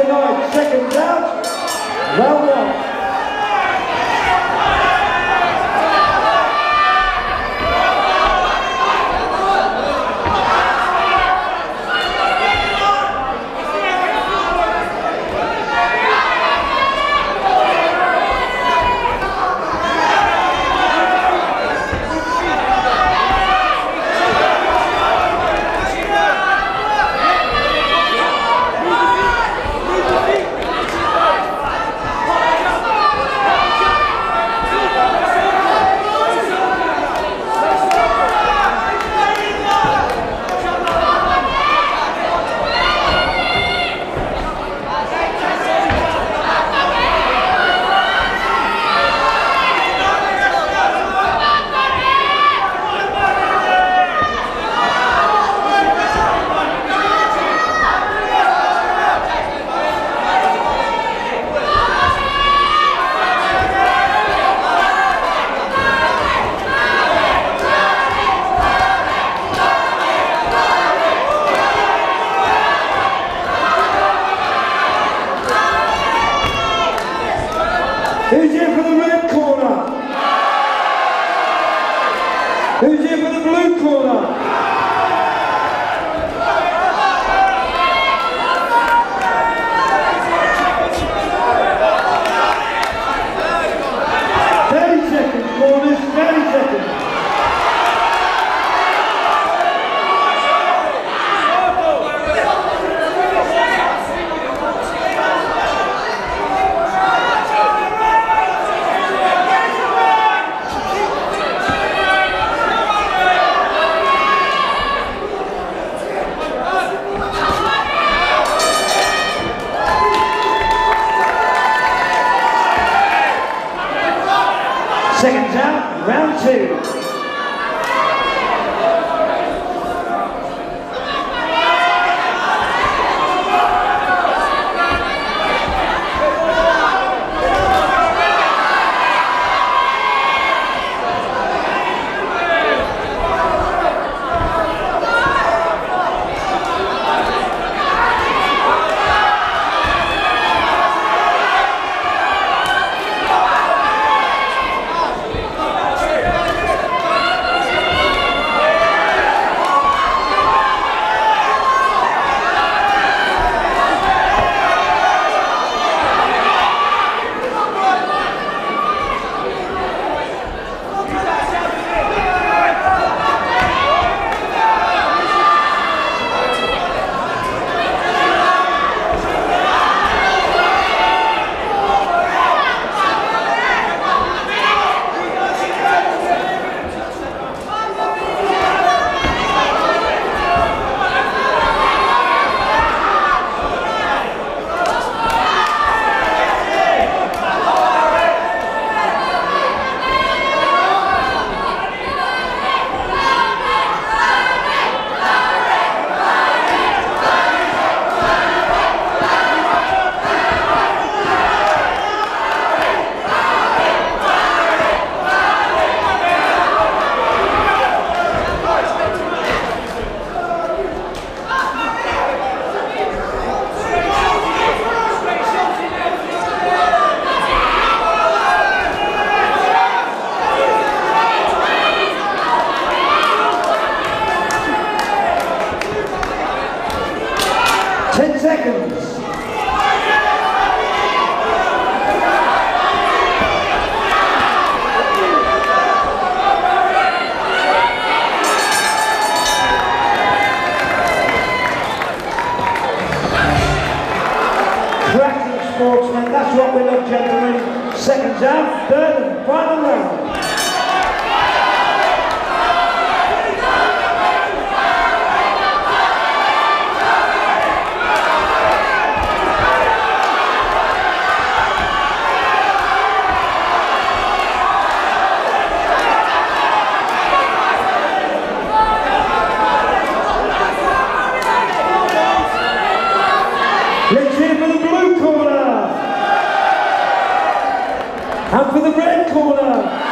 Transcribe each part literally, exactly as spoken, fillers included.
tonight. Seconds out. Round one. Who's here for the red corner? Who's here for the blue corner? thirty seconds, corners, thirty seconds. Seconds out, round two. ten seconds. Cracking sportsmen, that's what we love, gentlemen. Seconds out, third and final round. And for the red corner.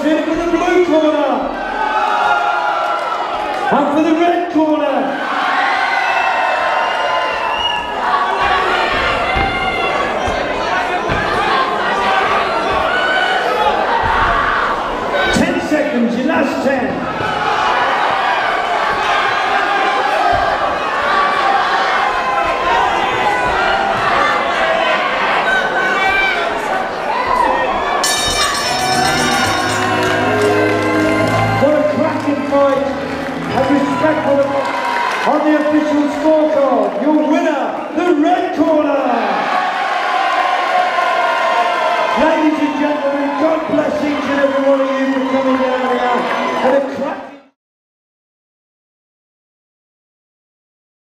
comes in for the blue corner. And for the red corner. Ten seconds, your last ten. On the official scorecard, your winner, the red corner.